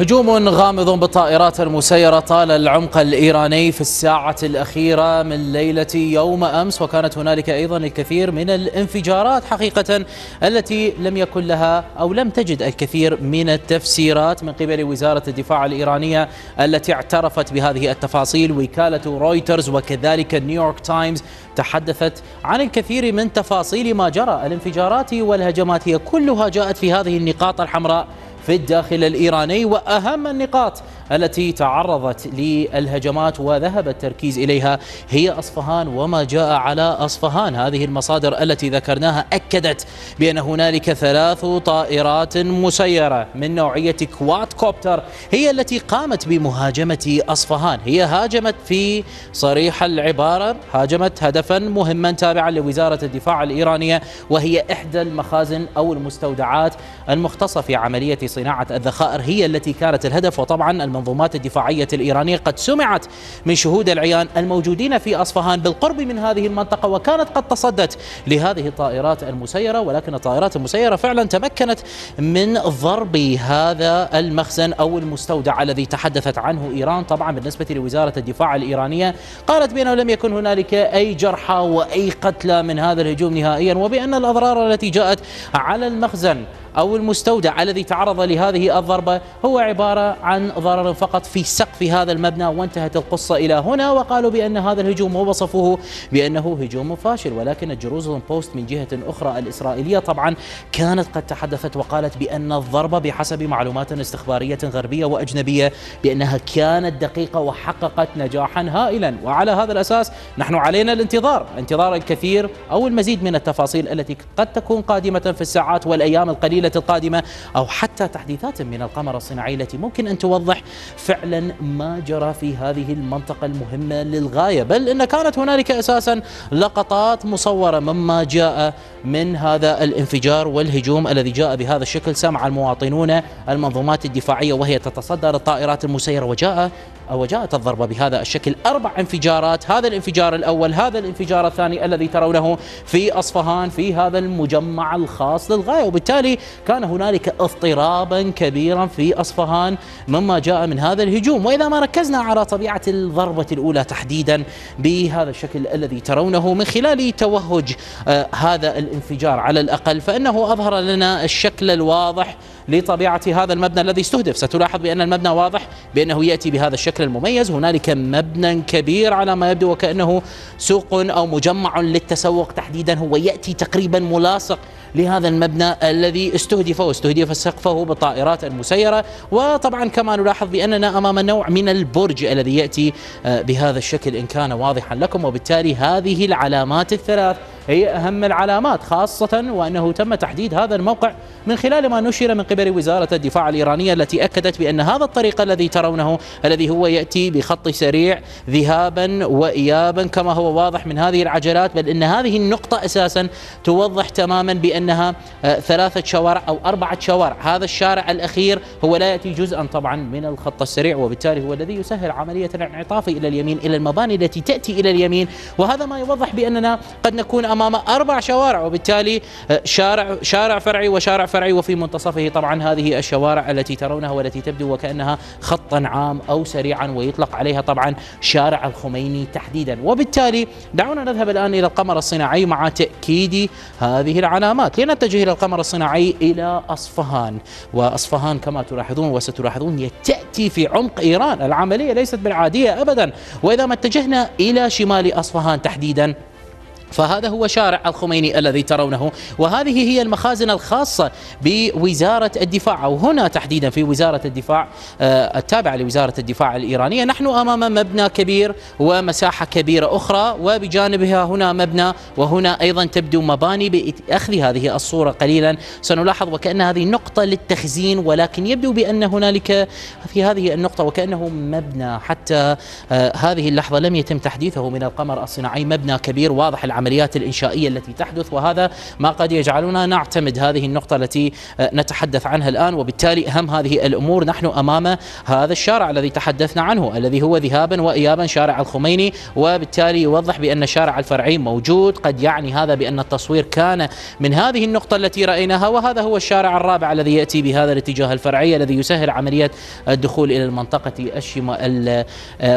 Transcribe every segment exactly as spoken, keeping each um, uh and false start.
هجوم غامض بالطائرات المسيرة طال العمق الإيراني في الساعة الأخيرة من ليلة يوم أمس، وكانت هنالك أيضا الكثير من الانفجارات حقيقة التي لم يكن لها أو لم تجد الكثير من التفسيرات من قبل وزارة الدفاع الإيرانية التي اعترفت بهذه التفاصيل. وكالة رويترز وكذلك نيويورك تايمز تحدثت عن الكثير من تفاصيل ما جرى. الانفجارات والهجمات هي كلها جاءت في هذه النقاط الحمراء في الداخل الإيراني، وأهم النقاط التي تعرضت للهجمات وذهب التركيز إليها هي أصفهان وما جاء على أصفهان. هذه المصادر التي ذكرناها أكدت بأن هنالك ثلاث طائرات مسيرة من نوعية كواد كوبتر هي التي قامت بمهاجمة أصفهان. هي هاجمت في صريح العبارة، هاجمت هدفا مهما تابعا لوزارة الدفاع الإيرانية، وهي إحدى المخازن أو المستودعات المختصة في عملية صناعة الذخائر هي التي كانت الهدف. وطبعا المنظومات الدفاعية الإيرانية قد سمعت من شهود العيان الموجودين في أصفهان بالقرب من هذه المنطقة، وكانت قد تصدت لهذه الطائرات المسيرة، ولكن الطائرات المسيرة فعلا تمكنت من ضرب هذا المخزن أو المستودع الذي تحدثت عنه إيران. طبعا بالنسبة لوزارة الدفاع الإيرانية قالت بأنه لم يكن هنالك أي جرحى وأي قتلى من هذا الهجوم نهائيا، وبأن الأضرار التي جاءت على المخزن أو المستودع الذي تعرض لهذه الضربة هو عبارة عن ضرر فقط في سقف هذا المبنى، وانتهت القصة إلى هنا. وقالوا بأن هذا الهجوم ووصفوه بأنه هجوم فاشل. ولكن الجيروزالم بوست من جهة أخرى الإسرائيلية طبعا كانت قد تحدثت وقالت بأن الضربة بحسب معلومات استخبارية غربية وأجنبية بأنها كانت دقيقة وحققت نجاحا هائلا. وعلى هذا الأساس نحن علينا الانتظار، انتظار الكثير أو المزيد من التفاصيل التي قد تكون قادمة في الساعات والأيام القليلة القادمة، أو حتى تحديثات من القمر الصناعي التي ممكن أن توضح فعلا ما جرى في هذه المنطقة المهمة للغاية. بل إن كانت هنالك أساسا لقطات مصورة مما جاء من هذا الانفجار والهجوم الذي جاء بهذا الشكل. سمع المواطنون المنظومات الدفاعية وهي تتصدر الطائرات المسيرة، وجاء أو جاءت الضربة بهذا الشكل. أربع انفجارات، هذا الانفجار الأول، هذا الانفجار الثاني الذي ترونه في أصفهان في هذا المجمع الخاص للغاية، وبالتالي كان هنالك اضطرابا كبيرا في أصفهان مما جاء من هذا الهجوم. وإذا ما ركزنا على طبيعة الضربة الأولى تحديدا بهذا الشكل الذي ترونه من خلال توهج آه هذا الانفجار على الأقل، فإنه أظهر لنا الشكل الواضح لطبيعة هذا المبنى الذي استهدف. ستلاحظ بأن المبنى واضح بأنه يأتي بهذا الشكل المميز. هنالك مبنى كبير على ما يبدو وكأنه سوق أو مجمع للتسوق تحديدا، هو يأتي تقريبا ملاصق لهذا المبنى الذي استهدف واستهدف سقفه بالطائرات المسيرة. وطبعا كما نلاحظ بأننا أمام نوع من البرج الذي يأتي بهذا الشكل إن كان واضحا لكم. وبالتالي هذه العلامات الثلاث هي أهم العلامات، خاصة وأنه تم تحديد هذا الموقع من خلال ما نشر من قبل وزارة الدفاع الإيرانية التي أكدت بأن هذا الطريق الذي ترونه الذي هو يأتي بخط سريع ذهابا وإيابا كما هو واضح من هذه العجلات، بل أن هذه النقطة أساسا توضح تماما بأنها ثلاثة شوارع أو أربعة شوارع. هذا الشارع الأخير هو لا يأتي جزءا طبعا من الخط السريع، وبالتالي هو الذي يسهل عملية الانعطاف إلى اليمين إلى المباني التي تأتي إلى اليمين. وهذا ما يوضح بأننا قد نكون أمام أربع شوارع، وبالتالي شارع شارع فرعي وشارع فرعي، وفي منتصفه طبعا هذه الشوارع التي ترونها والتي تبدو وكأنها خطا عام أو سريعا، ويطلق عليها طبعا شارع الخميني تحديدا. وبالتالي دعونا نذهب الآن إلى القمر الصناعي مع تأكيد هذه العلامات. لنتجه إلى القمر الصناعي إلى أصفهان. وأصفهان كما تلاحظون وستلاحظون تأتي في عمق إيران، العملية ليست بالعادية أبدا. وإذا ما اتجهنا إلى شمال أصفهان تحديدا فهذا هو شارع الخميني الذي ترونه، وهذه هي المخازن الخاصة بوزارة الدفاع، وهنا تحديدا في وزارة الدفاع التابعة لوزارة الدفاع الإيرانية. نحن أمام مبنى كبير ومساحة كبيرة أخرى، وبجانبها هنا مبنى، وهنا أيضا تبدو مباني. بأخذ هذه الصورة قليلا سنلاحظ وكأن هذه نقطة للتخزين، ولكن يبدو بأن هنالك في هذه النقطة وكأنه مبنى حتى هذه اللحظة لم يتم تحديثه من القمر الصناعي، مبنى كبير واضح العمل العمليات الإنشائية التي تحدث، وهذا ما قد يجعلنا نعتمد هذه النقطة التي نتحدث عنها الآن. وبالتالي أهم هذه الأمور نحن أمام هذا الشارع الذي تحدثنا عنه، الذي هو ذهابا وإيابا شارع الخميني، وبالتالي يوضح بأن الشارع الفرعي موجود. قد يعني هذا بأن التصوير كان من هذه النقطة التي رأيناها، وهذا هو الشارع الرابع الذي يأتي بهذا الاتجاه الفرعي الذي يسهل عملية الدخول إلى المنطقة الشمال،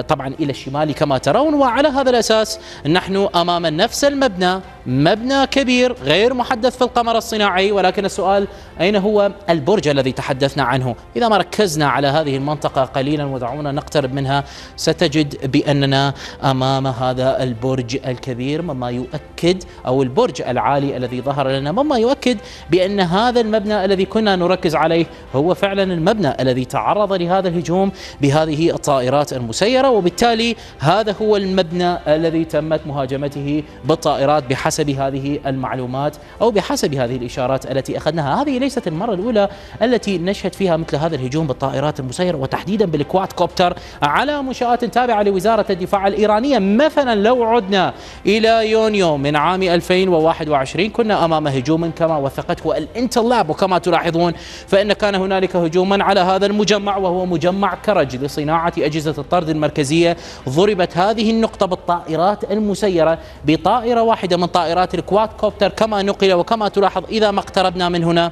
طبعا إلى الشمال كما ترون. وعلى هذا الأساس نحن أمام نفس المبنى، مبنى كبير غير محدث في القمر الصناعي، ولكن السؤال أين هو البرج الذي تحدثنا عنه؟ إذا ما ركزنا على هذه المنطقة قليلا ودعونا نقترب منها ستجد بأننا أمام هذا البرج الكبير، مما يؤكد، أو البرج العالي الذي ظهر لنا، مما يؤكد بأن هذا المبنى الذي كنا نركز عليه هو فعلا المبنى الذي تعرض لهذا الهجوم بهذه الطائرات المسيرة. وبالتالي هذا هو المبنى الذي تمت مهاجمته بالطائرات بحسب هذه المعلومات أو بحسب هذه الإشارات التي أخذناها. هذه ليست المرة الأولى التي نشهد فيها مثل هذا الهجوم بالطائرات المسيرة، وتحديدا بالكواد كوبتر على منشآت تابعة لوزارة الدفاع الإيرانية. مثلا لو عدنا إلى يونيو من عام ألفين وواحد وعشرين كنا أمام هجوم كما وثقته الانترلاب، وكما تلاحظون فإن كان هنالك هجوما على هذا المجمع، وهو مجمع كرج لصناعة أجهزة الطرد المركزية. ضربت هذه النقطة بالطائرات المسيرة بطائرة واحدة من طائرات الكواد كوبتر كما نقل، وكما تلاحظ إذا ما اقتربنا من هنا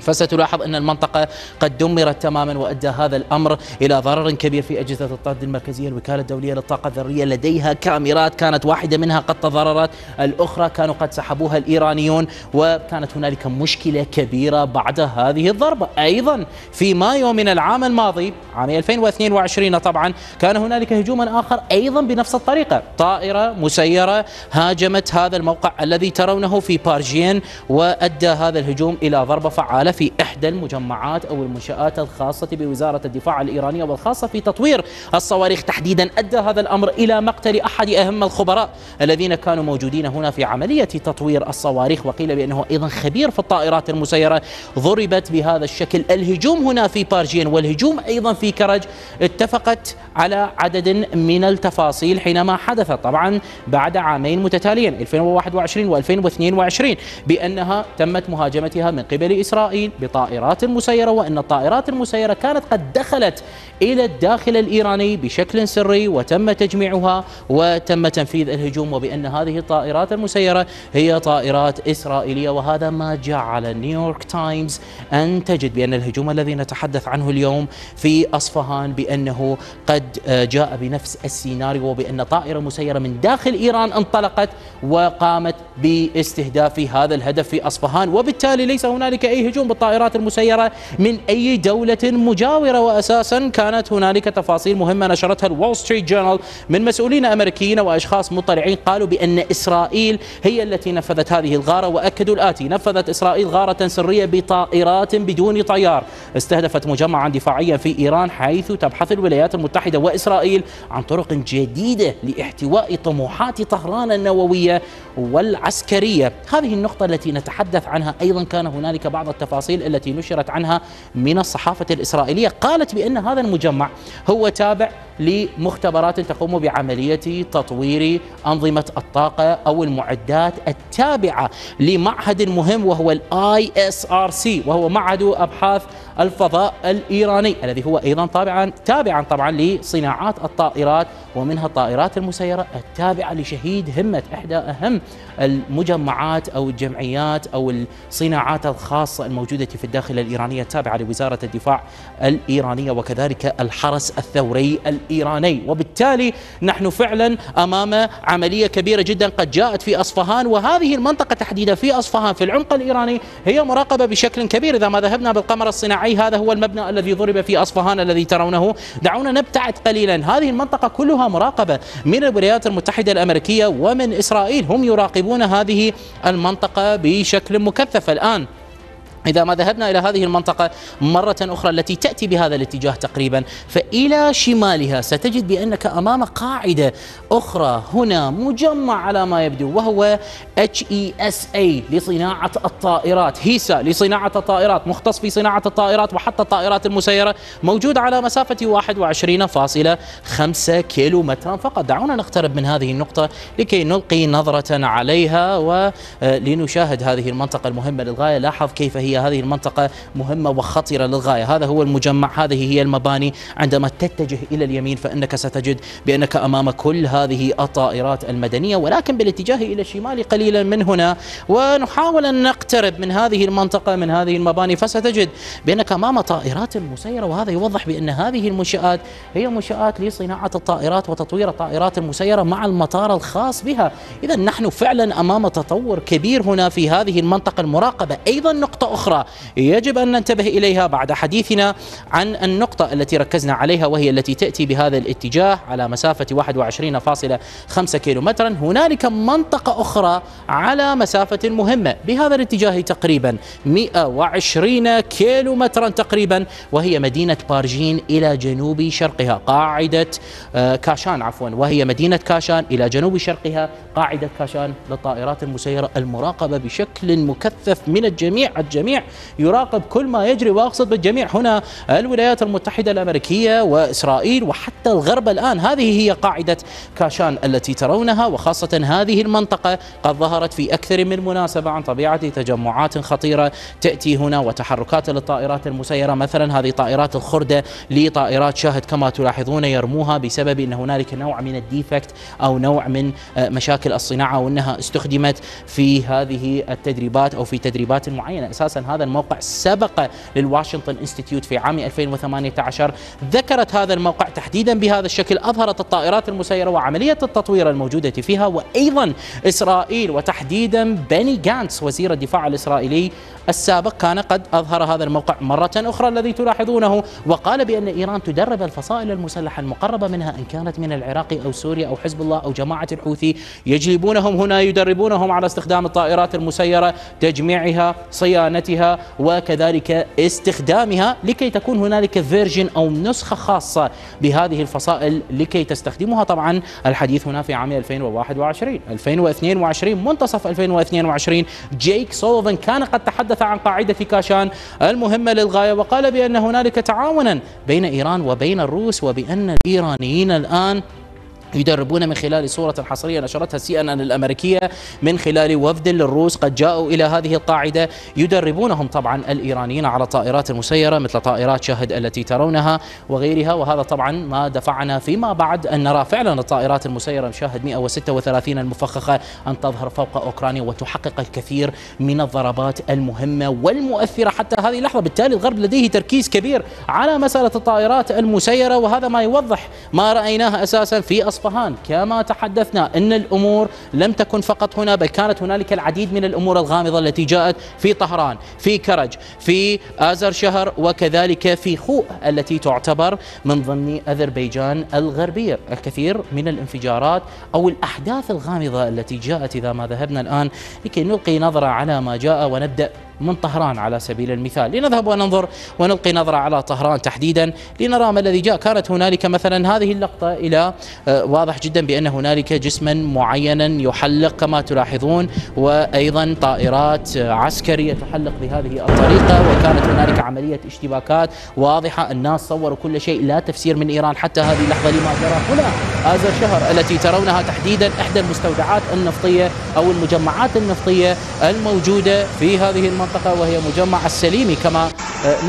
فستلاحظ أن المنطقة قد دمرت تماما، وأدى هذا الأمر إلى ضرر كبير في أجهزة الطرد المركزية. الوكالة الدولية للطاقة الذرية لديها كاميرات، كانت واحدة منها قد تضررت، الأخرى كانوا قد سحبوها الإيرانيون، وكانت هنالك مشكلة كبيرة بعد هذه الضربة. أيضا في مايو من العام الماضي عام ألفين واثنين وعشرين طبعا كان هنالك هجوما آخر أيضا بنفس الطريقة، طائرة مسيرة هاجمت هذا الموقع الذي ترونه في بارجين، وأدى هذا الهجوم إلى ضربة فعالة في إحدى المجمعات أو المنشآت الخاصة بوزارة الدفاع الإيرانية والخاصة في تطوير الصواريخ تحديدا. أدى هذا الأمر إلى مقتل أحد أهم الخبراء الذين كانوا موجودين هنا في عملية تطوير الصواريخ، وقيل بأنه أيضا خبير في الطائرات المسيرة. ضربت بهذا الشكل. الهجوم هنا في بارجين والهجوم أيضا في كرج اتفقت على عدد من التفاصيل حينما حدث طبعا بعد عامين متتاليين ألفين وواحد وعشرين وألفين واثنين وعشرين بأنها تمت مهاجمتها من قبل إسرائيل بطائرات مسيرة، وأن الطائرات المسيرة كانت قد دخلت إلى الداخل الإيراني بشكل سري وتم تجميعها وتم تنفيذ الهجوم، وبأن هذه الطائرات المسيرة هي طائرات إسرائيلية. وهذا ما جعل نيويورك تايمز أن تجد بأن الهجوم الذي نتحدث عنه اليوم في أصفهان بأنه قد جاء بنفس السيناريو، وبأن طائرة مسيرة من داخل إيران انطلقت وقامت باستهداف هذا الهدف في أصفهان. وبالتالي ليس هنالك أي هجوم بالطائرات المسيرة من أي دولة مجاورة. وأساسا كانت هنالك تفاصيل مهمة نشرتها الوول ستريت جورنال من مسؤولين أمريكيين وأشخاص مطلعين، قالوا بأن إسرائيل هي التي نفذت هذه الغارة، وأكدوا الآتي: نفذت إسرائيل غارة سرية بطائرات بدون طيار استهدفت مجمعا دفاعيا في إيران، حيث تبحث الولايات المتحدة وإسرائيل عن طرق جديدة لإحتواء طموحات طهران النووية والعسكرية. هذه النقطة التي نتحدث عنها أيضا كان هنالك بعض التفاصيل التفاصيل التي نشرت عنها من الصحافة الإسرائيلية، قالت بأن هذا المجمع هو تابع لمختبرات تقوم بعملية تطوير أنظمة الطاقة أو المعدات التابعة لمعهد مهم وهو ال آي إس آر سي، وهو معهد أبحاث الفضاء الإيراني الذي هو أيضا طبعا تابعا طبعا لصناعات الطائرات، ومنها الطائرات المسيرة التابعة لشهيد همة، إحدى أهم المجمعات أو الجمعيات أو الصناعات الخاصة الموجودة في الداخل الإيرانية التابعة لوزارة الدفاع الإيرانية وكذلك الحرس الثوري الإيراني. وبالتالي نحن فعلا أمام عملية كبيرة جدا قد جاءت في أصفهان، وهذه المنطقة تحديدا في أصفهان في العمق الإيراني هي مراقبة بشكل كبير. إذا ما ذهبنا بالقمر الصناعي هذا هو المبنى الذي ضرب في أصفهان الذي ترونه. دعونا نبتعد قليلا، هذه المنطقة كلها مراقبة من الولايات المتحدة الأمريكية ومن إسرائيل، هم يراقبون هذه المنطقة بشكل مكثف الآن. إذا ما ذهبنا إلى هذه المنطقة مرة أخرى التي تأتي بهذا الاتجاه تقريبا، فإلى شمالها ستجد بأنك أمام قاعدة أخرى هنا مجمع على ما يبدو، وهو إتش إي إس إيه لصناعة الطائرات، هيسا لصناعة الطائرات، مختص في صناعة الطائرات وحتى الطائرات المسيرة، موجود على مسافة واحد وعشرين فاصلة خمسة كيلومترا فقط. دعونا نقترب من هذه النقطة لكي نلقي نظرة عليها ولنشاهد هذه المنطقة المهمة للغاية. لاحظ كيف هي هذه المنطقة مهمة وخطيرة للغاية. هذا هو المجمع، هذه هي المباني. عندما تتجه إلى اليمين فإنك ستجد بأنك أمام كل هذه الطائرات المدنية، ولكن بالاتجاه إلى الشمال قليلا من هنا ونحاول أن نقترب من هذه المنطقة من هذه المباني، فستجد بأنك أمام طائرات مسيرة، وهذا يوضح بأن هذه المنشآت هي منشآت لصناعة الطائرات وتطوير الطائرات المسيرة مع المطار الخاص بها. إذا نحن فعلا أمام تطور كبير هنا في هذه المنطقة المراقبة. أيضا نقطة أخرى يجب أن ننتبه إليها بعد حديثنا عن النقطة التي ركزنا عليها، وهي التي تأتي بهذا الاتجاه على مسافة واحد وعشرين فاصلة خمسة كيلومترا. هنالك منطقة أخرى على مسافة مهمة بهذا الاتجاه تقريبا مئة وعشرين كيلومترا تقريبا، وهي مدينة بارجين إلى جنوب شرقها قاعدة كاشان، عفوا وهي مدينة كاشان إلى جنوب شرقها قاعدة كاشان للطائرات المسيرة المراقبة بشكل مكثف من الجميع. الجميع يراقب كل ما يجري، واقصد بالجميع هنا الولايات المتحدة الأمريكية وإسرائيل وحتى الغرب الآن. هذه هي قاعدة كاشان التي ترونها، وخاصة هذه المنطقة قد ظهرت في أكثر من مناسبة عن طبيعة تجمعات خطيرة تأتي هنا وتحركات للطائرات المسيرة، مثلا هذه طائرات الخردة لطائرات شاهد كما تلاحظون يرموها بسبب أن هنالك نوع من الديفكت أو نوع من مشاكل الصناعة، وأنها استخدمت في هذه التدريبات أو في تدريبات معينة. أساسا هذا الموقع سبق للواشنطن انستيتيوت في عام ألفين وثمانية عشر، ذكرت هذا الموقع تحديدا بهذا الشكل، أظهرت الطائرات المسيرة وعملية التطوير الموجودة فيها. وأيضا إسرائيل وتحديدا بني جانتس وزير الدفاع الإسرائيلي السابق كان قد أظهر هذا الموقع مرة أخرى الذي تلاحظونه، وقال بأن إيران تدرب الفصائل المسلحة المقربة منها إن كانت من العراق أو سوريا أو حزب الله أو جماعة الحوثي، يجلبونهم هنا يدربونهم على استخدام الطائرات المسيرة، تجميعها، صيانتها، وكذلك استخدامها، لكي تكون هنالك فيرجن أو نسخة خاصة بهذه الفصائل لكي تستخدمها. طبعا الحديث هنا في عام ألفين وواحد وعشرين ألفين واثنين وعشرين منتصف ألفين واثنين وعشرين. جيك سوليفان كان قد تحدث عن قاعدة كاشان المهمة للغاية، وقال بأن هنالك تعاونا بين إيران وبين الروس، وبأن الإيرانيين الآن يدربون من خلال صورة حصرية نشرتها سي إن إن الأمريكية من خلال وفد للروس قد جاءوا إلى هذه القاعدة، يدربونهم طبعا الإيرانيين على الطائرات المسيرة مثل طائرات شاهد التي ترونها وغيرها. وهذا طبعا ما دفعنا فيما بعد أن نرى فعلا الطائرات المسيرة شاهد مئة وستة وثلاثين المفخخة أن تظهر فوق أوكرانيا وتحقق الكثير من الضربات المهمة والمؤثرة حتى هذه اللحظة. بالتالي الغرب لديه تركيز كبير على مسألة الطائرات المسيرة، وهذا ما يوضح ما رأيناه أساسا في إصفهان. كما تحدثنا أن الأمور لم تكن فقط هنا، بل كانت هنالك العديد من الأمور الغامضة التي جاءت في طهران، في كرج، في آزر شهر، وكذلك في خوء التي تعتبر من ضمن أذربيجان الغربية. الكثير من الانفجارات أو الأحداث الغامضة التي جاءت. إذا ما ذهبنا الآن لكي نلقي نظرة على ما جاء، ونبدأ من طهران على سبيل المثال، لنذهب وننظر ونلقي نظرة على طهران تحديدا لنرى ما الذي جاء. كانت هنالك مثلا هذه اللقطة إلى واضح جدا بأن هنالك جسما معينا يحلق كما تلاحظون، وأيضا طائرات عسكرية تحلق بهذه الطريقة، وكانت هنالك عملية اشتباكات واضحة. الناس صوروا كل شيء، لا تفسير من إيران حتى هذه اللحظة لما جرى. هنا آزر شهر التي ترونها تحديدا إحدى المستودعات النفطية أو المجمعات النفطية الموجودة في هذه المنطقة، وهي مجمع السليمي كما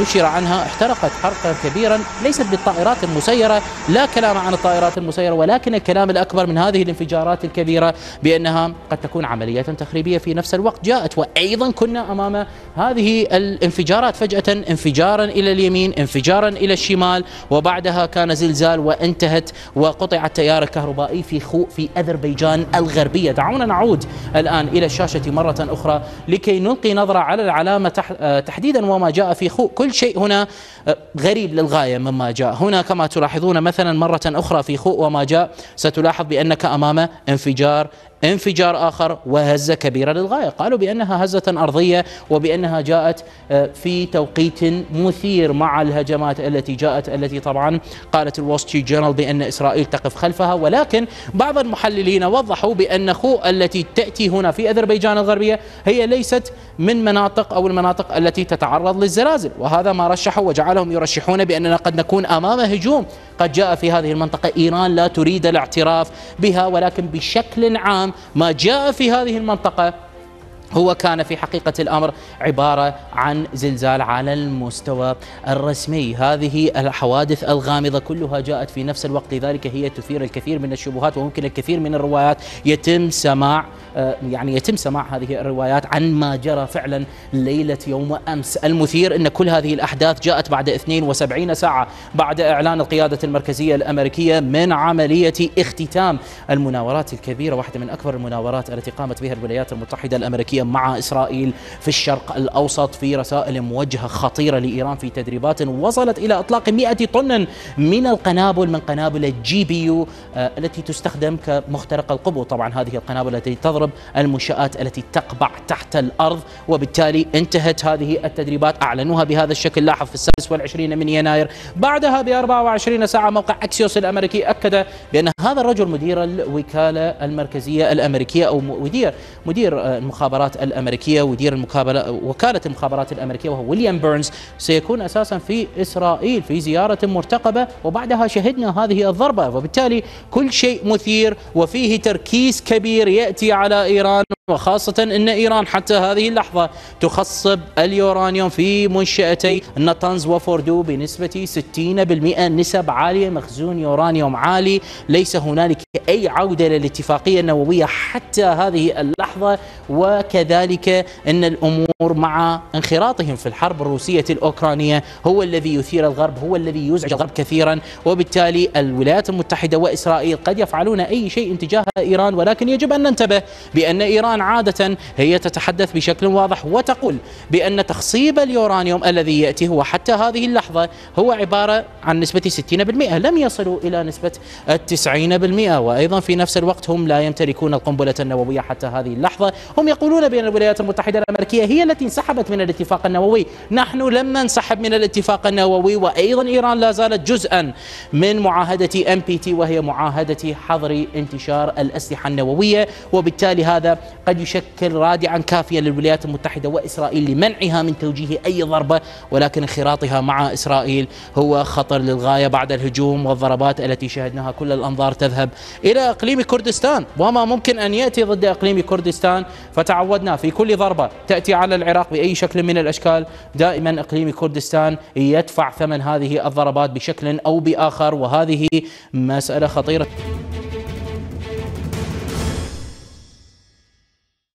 نشر عنها، احترقت حرقا كبيرا ليست بالطائرات المسيرة، لا كلام عن الطائرات المسيرة، ولكن الكلام الأكبر من هذه الانفجارات الكبيرة بأنها قد تكون عملية تخريبية في نفس الوقت جاءت. وأيضا كنا أمام هذه الانفجارات، فجأة انفجارا إلى اليمين، انفجارا إلى الشمال، وبعدها كان زلزال وانتهت وقطع التيار الكهربائي في خوء في أذربيجان الغربية. دعونا نعود الآن إلى الشاشة مرة أخرى لكي نلقي نظرة على العلامة تحديدا وما جاء في خوء. كل شيء هنا غريب للغاية مما جاء هنا كما تلاحظون. مثلا مرة أخرى في خوء وما جاء، ستلاحظ بأنك أمام انفجار انفجار آخر وهزة كبيرة للغاية، قالوا بأنها هزة أرضية وبأنها جاءت في توقيت مثير مع الهجمات التي جاءت، التي طبعا قالت الوول ستريت جورنال بأن إسرائيل تقف خلفها، ولكن بعض المحللين وضحوا بأن خو التي تأتي هنا في أذربيجان الغربية هي ليست من مناطق أو المناطق التي تتعرض للزلازل، وهذا ما رشحوا وجعلهم يرشحون بأننا قد نكون أمام هجوم قد جاء في هذه المنطقة. إيران لا تريد الاعتراف بها، ولكن بشكل عام ما جاء في هذه المنطقة هو كان في حقيقة الأمر عبارة عن زلزال على المستوى الرسمي. هذه الحوادث الغامضة كلها جاءت في نفس الوقت، لذلك هي تثير الكثير من الشبهات، وممكن الكثير من الروايات يتم سماع يعني يتم سماع هذه الروايات عن ما جرى فعلا ليلة يوم أمس. المثير أن كل هذه الأحداث جاءت بعد اثنتين وسبعين ساعة بعد إعلان القيادة المركزية الأمريكية من عملية اختتام المناورات الكبيرة، واحدة من أكبر المناورات التي قامت بها الولايات المتحدة الأمريكية مع إسرائيل في الشرق الأوسط، في رسائل موجهة خطيرة لإيران في تدريبات وصلت إلى إطلاق مئة طن من القنابل، من قنابل الجي بي يو التي تستخدم كمخترق القبو. طبعا هذه القنابل التي تضرب المنشآت التي تقبع تحت الأرض، وبالتالي انتهت هذه التدريبات، أعلنوها بهذا الشكل لاحظ في السادس والعشرين من يناير. بعدها بأربعة وعشرين ساعة موقع أكسيوس الأمريكي أكد بأن هذا الرجل مدير الوكالة المركزية الأمريكية أو مدير مدير المخابرات الأمريكية ومدير المكابلة وكالة المخابرات الأمريكية وهو ويليام بيرنز سيكون أساسا في إسرائيل في زيارة مرتقبة، وبعدها شهدنا هذه الضربة، وبالتالي كل شيء مثير وفيه تركيز كبير يأتي على إيران، وخاصة أن إيران حتى هذه اللحظة تخصب اليورانيوم في منشأتي ناتانز وفوردو بنسبة ستين بالمئة، نسب عالية، مخزون يورانيوم عالي، ليس هنالك أي عودة للاتفاقية النووية حتى هذه اللحظة. وكذلك أن الأمور مع انخراطهم في الحرب الروسية الأوكرانية هو الذي يثير الغرب، هو الذي يزعج الغرب كثيرا، وبالتالي الولايات المتحدة وإسرائيل قد يفعلون أي شيء تجاه إيران، ولكن يجب أن ننتبه بأن إيران عادة هي تتحدث بشكل واضح وتقول بأن تخصيب اليورانيوم الذي يأتي هو حتى هذه اللحظة هو عبارة عن نسبة ستين بالمئة، لم يصلوا إلى نسبة التسعين بالمئة، وأيضا في نفس الوقت هم لا يمتلكون القنبلة النووية حتى هذه اللحظة. هم يقولون بأن الولايات المتحدة الأمريكية هي التي انسحبت من الاتفاق النووي، نحن لم ننسحب من الاتفاق النووي، وأيضا إيران لا زالت جزءا من معاهدة إن بي تي وهي معاهدة حظر انتشار الأسلحة النووية، وبالتالي هذا قد يشكل رادعا كافيا للولايات المتحدة وإسرائيل لمنعها من توجيه أي ضربة، ولكن انخراطها مع إسرائيل هو خطر للغاية بعد الهجوم والضربات التي شاهدناها. كل الأنظار تذهب إلى أقليم كردستان وما ممكن أن يأتي ضد أقليم كردستان، فتعودنا في كل ضربة تأتي على العراق بأي شكل من الأشكال دائما أقليم كردستان يدفع ثمن هذه الضربات بشكل أو بآخر، وهذه مسألة خطيرة.